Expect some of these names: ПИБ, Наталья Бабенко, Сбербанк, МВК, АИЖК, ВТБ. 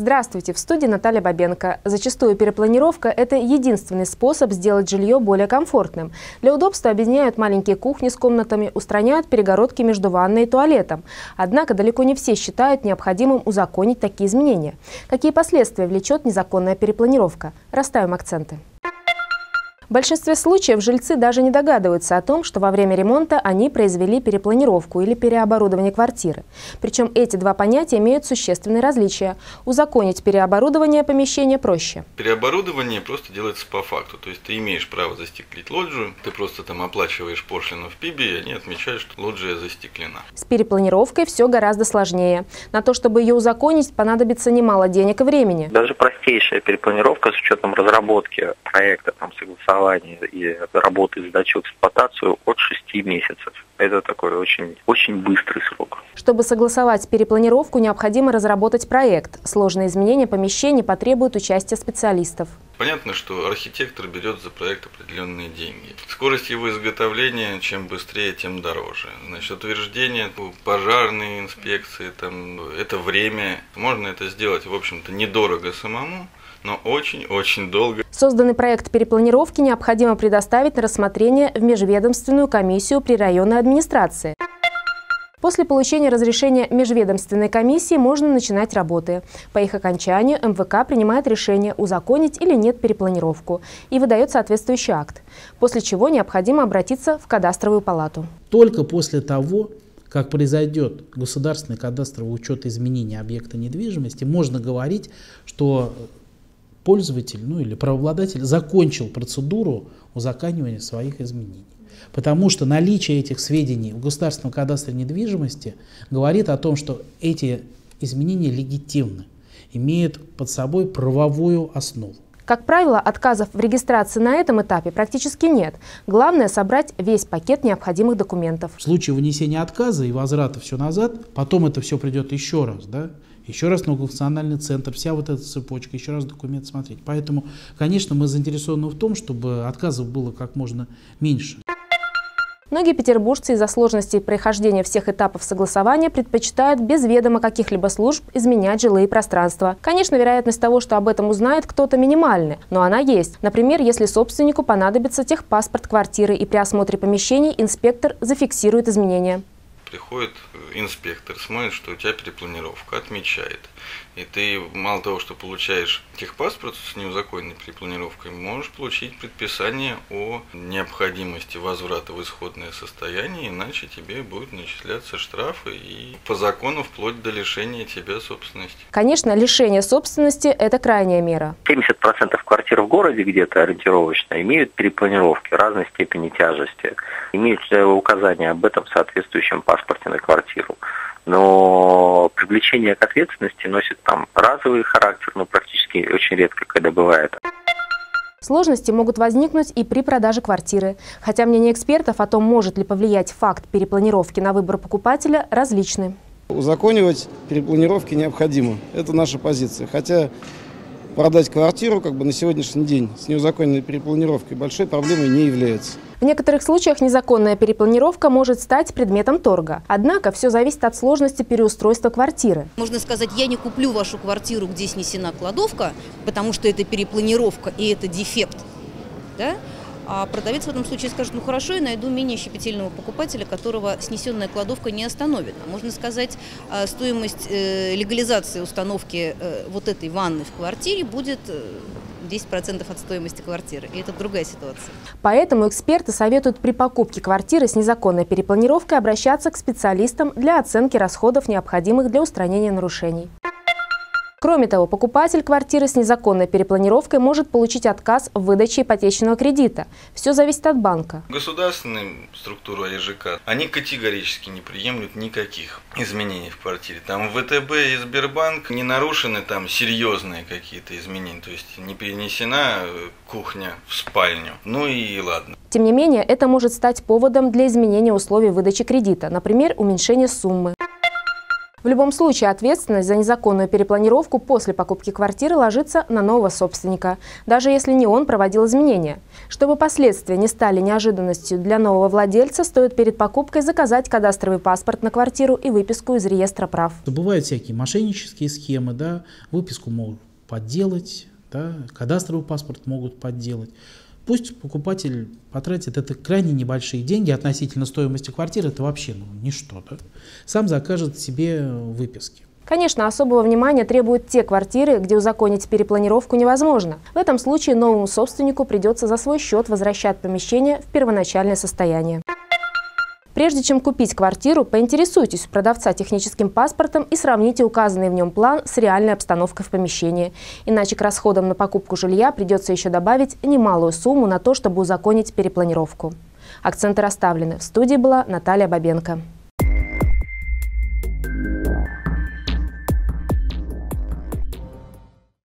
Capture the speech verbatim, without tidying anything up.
Здравствуйте, в студии Наталья Бабенко. Зачастую перепланировка – это единственный способ сделать жилье более комфортным. Для удобства объединяют маленькие кухни с комнатами, устраняют перегородки между ванной и туалетом. Однако далеко не все считают необходимым узаконить такие изменения. Какие последствия влечет незаконная перепланировка? Расставим акценты. В большинстве случаев жильцы даже не догадываются о том, что во время ремонта они произвели перепланировку или переоборудование квартиры. Причем эти два понятия имеют существенные различия. Узаконить переоборудование помещения проще. Переоборудование просто делается по факту. То есть ты имеешь право застеклить лоджию, ты просто там оплачиваешь пошлину в ПИБе, и они отмечают, что лоджия застеклена. С перепланировкой все гораздо сложнее. На то, чтобы ее узаконить, понадобится немало денег и времени. Даже простейшая перепланировка с учетом разработки проекта, там, согласования, и работы, сдачи в эксплуатацию от шести месяцев. Это такой очень, очень быстрый срок. Чтобы согласовать перепланировку, необходимо разработать проект. Сложные изменения помещений потребуют участия специалистов. Понятно, что архитектор берет за проект определенные деньги. Скорость его изготовления, чем быстрее, тем дороже. Значит, утверждение пожарной инспекции, там, это время. Можно это сделать, в общем-то, недорого самому, но очень-очень долго. Созданный проект перепланировки необходимо предоставить на рассмотрение в межведомственную комиссию при районной администрации. После получения разрешения межведомственной комиссии можно начинать работы. По их окончанию МВК принимает решение, узаконить или нет перепланировку, и выдает соответствующий акт, после чего необходимо обратиться в кадастровую палату. Только после того, как произойдет государственный кадастровый учет изменения объекта недвижимости, можно говорить, что пользователь, ну или правообладатель, закончил процедуру узаконивания своих изменений. Потому что наличие этих сведений в государственном кадастре недвижимости говорит о том, что эти изменения легитимны, имеют под собой правовую основу. Как правило, отказов в регистрации на этом этапе практически нет. Главное – собрать весь пакет необходимых документов. В случае вынесения отказа и возврата все назад, потом это все придет еще раз, да? Еще раз многофункциональный центр, вся вот эта цепочка, еще раз документ смотреть. Поэтому, конечно, мы заинтересованы в том, чтобы отказов было как можно меньше. Многие петербуржцы из-за сложностей прохождения всех этапов согласования предпочитают без ведома каких-либо служб изменять жилые пространства. Конечно, вероятность того, что об этом узнает кто-то, минимальная, но она есть. Например, если собственнику понадобится техпаспорт квартиры, и при осмотре помещений инспектор зафиксирует изменения. Приходит инспектор, смотрит, что у тебя перепланировка, отмечает. И ты мало того, что получаешь техпаспорт с неузаконенной перепланировкой, можешь получить предписание о необходимости возврата в исходное состояние, иначе тебе будут начисляться штрафы и по закону вплоть до лишения тебя собственности. Конечно, лишение собственности – это крайняя мера. семьдесят процентов квартир в городе где-то ориентировочно имеют перепланировки разной степени тяжести, имеют указания об этом в соответствующем паспорте. паспорте на квартиру. Но привлечение к ответственности носит там разовый характер, но практически очень редко, когда бывает. Сложности могут возникнуть и при продаже квартиры. Хотя мнение экспертов о том, может ли повлиять факт перепланировки на выбор покупателя, различны. Узаконивать перепланировки необходимо. Это наша позиция. Хотя продать квартиру как бы на сегодняшний день с неузаконенной перепланировкой большой проблемой не является. В некоторых случаях незаконная перепланировка может стать предметом торга. Однако все зависит от сложности переустройства квартиры. Можно сказать, я не куплю вашу квартиру, где снесена кладовка, потому что это перепланировка и это дефект. Да? А продавец в этом случае скажет, ну хорошо, я найду менее щепетильного покупателя, которого снесенная кладовка не остановит. Можно сказать, стоимость легализации установки вот этой ванны в квартире будет десять процентов от стоимости квартиры. И это другая ситуация. Поэтому эксперты советуют при покупке квартиры с незаконной перепланировкой обращаться к специалистам для оценки расходов, необходимых для устранения нарушений. Кроме того, покупатель квартиры с незаконной перепланировкой может получить отказ в выдаче ипотечного кредита. Все зависит от банка. Государственные структуры А И Ж К, они категорически не приемлют никаких изменений в квартире. Там В Т Б и Сбербанк не нарушены там серьезные какие-то изменения, то есть не перенесена кухня в спальню. Ну и ладно. Тем не менее, это может стать поводом для изменения условий выдачи кредита, например, уменьшения суммы. В В любом случае ответственность за незаконную перепланировку после покупки квартиры ложится на нового собственника, даже если не он проводил изменения. Чтобы последствия не стали неожиданностью для нового владельца, стоит перед покупкой заказать кадастровый паспорт на квартиру и выписку из реестра прав. Бывают всякие мошеннические схемы, да, выписку могут подделать, да, кадастровый паспорт могут подделать. Пусть покупатель потратит это крайне небольшие деньги относительно стоимости квартиры, это вообще ну, ничто. Да? Сам закажет себе выписки. Конечно, особого внимания требуют те квартиры, где узаконить перепланировку невозможно. В этом случае новому собственнику придется за свой счет возвращать помещение в первоначальное состояние. Прежде чем купить квартиру, поинтересуйтесь у продавца техническим паспортом и сравните указанный в нем план с реальной обстановкой в помещении. Иначе к расходам на покупку жилья придется еще добавить немалую сумму на то, чтобы узаконить перепланировку. Акценты расставлены. В студии была Наталья Бабенко.